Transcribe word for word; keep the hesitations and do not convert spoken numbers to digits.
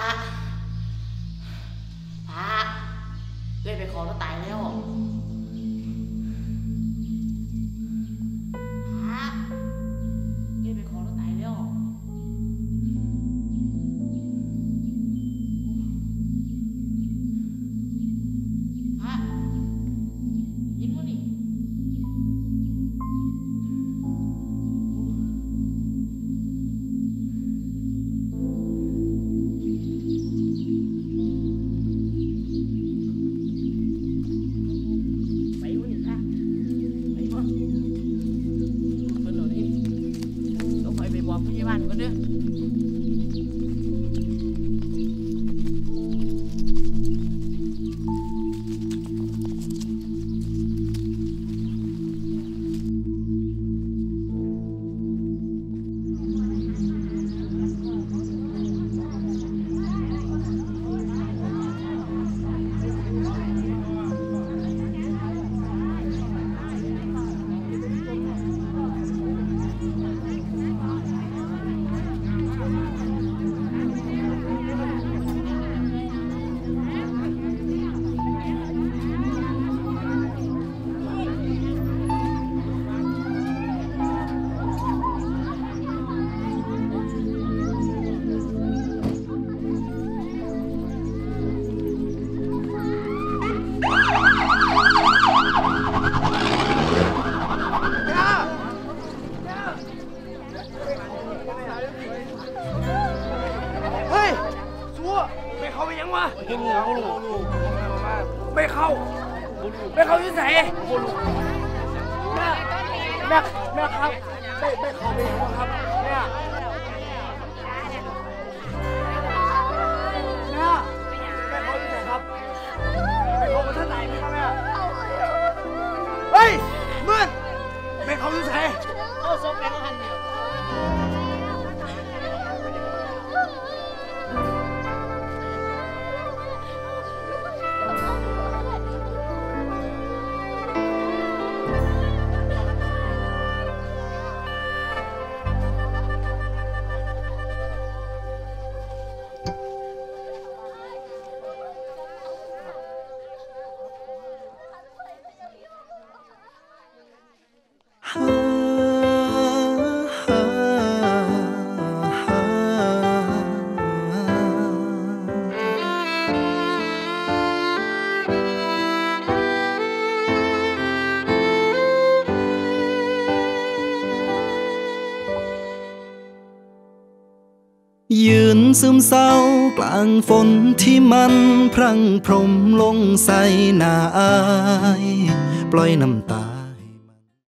ระพระเล่นไปขอแล้วตายแล้วยืนซึมเศร้ากลางฝนที่มันพรั่งพรมลงใส่หน้าอายปล่อยน้ำตา